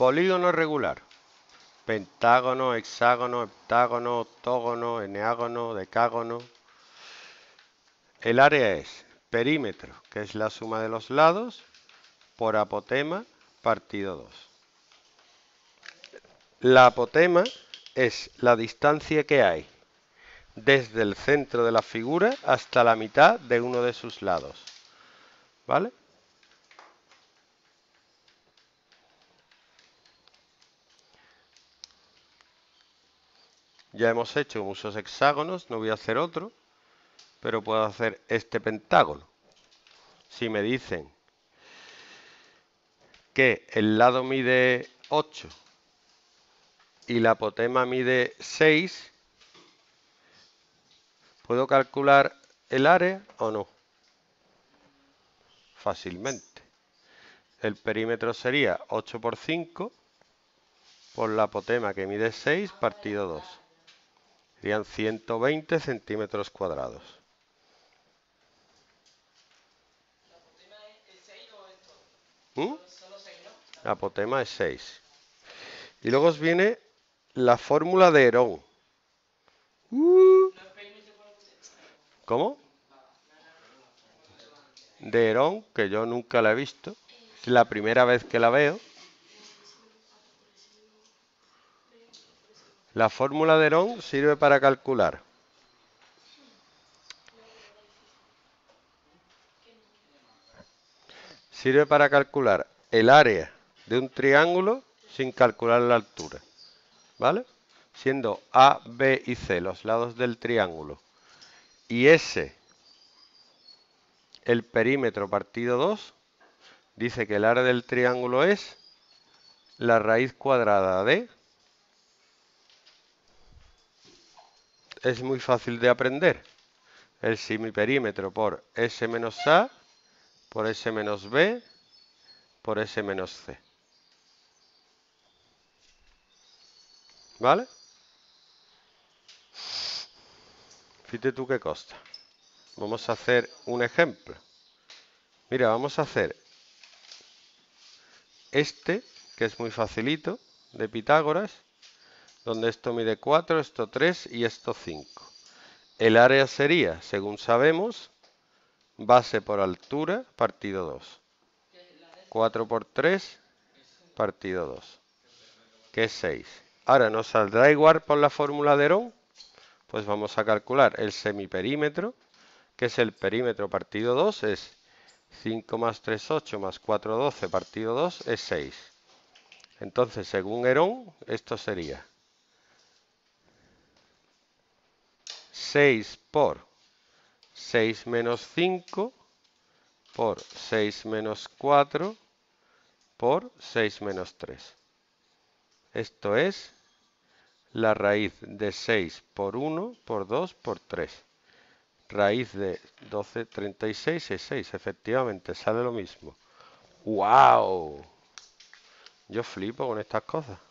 Polígono regular. Pentágono, hexágono, heptágono, octógono, eneágono, decágono. El área es perímetro, que es la suma de los lados, por apotema, partido 2. La apotema es la distancia que hay desde el centro de la figura hasta la mitad de uno de sus lados. ¿Vale? Ya hemos hecho muchos hexágonos, no voy a hacer otro, pero puedo hacer este pentágono. Si me dicen que el lado mide 8 y la apotema mide 6, ¿puedo calcular el área o no? Fácilmente. El perímetro sería 8 por 5 por la apotema que mide 6 partido 2. Serían 120 centímetros cuadrados. ¿La apotema es 6 o esto? Solo 6, ¿no? La apotema es 6. Y luego os viene la fórmula de Herón. ¿Cómo? De Herón, que yo nunca la he visto. Es la primera vez que la veo. La fórmula de Herón sirve para calcular el área de un triángulo sin calcular la altura, ¿vale? Siendo A, B y C los lados del triángulo y S el perímetro partido 2, dice que el área del triángulo es la raíz cuadrada de... Es muy fácil de aprender. El semiperímetro por S menos A, por S menos B, por S menos C. ¿Vale? Fíjate tú qué costa. Vamos a hacer un ejemplo. Mira, vamos a hacer este, que es muy facilito, de Pitágoras, donde esto mide 4, esto 3 y esto 5. El área sería, según sabemos, base por altura, partido 2. 4 por 3, partido 2, que es 6. Ahora, ¿nos saldrá igual por la fórmula de Herón? Pues vamos a calcular el semiperímetro, que es el perímetro partido 2, es 5 más 3, 8 más 4, 12, partido 2, es 6. Entonces, según Herón, esto sería 6 por 6 menos 5 por 6 menos 4 por 6 menos 3. Esto es la raíz de 6 por 1 por 2 por 3. Raíz de 12, 36 es 6. Efectivamente, sale lo mismo. ¡Wow! Yo flipo con estas cosas.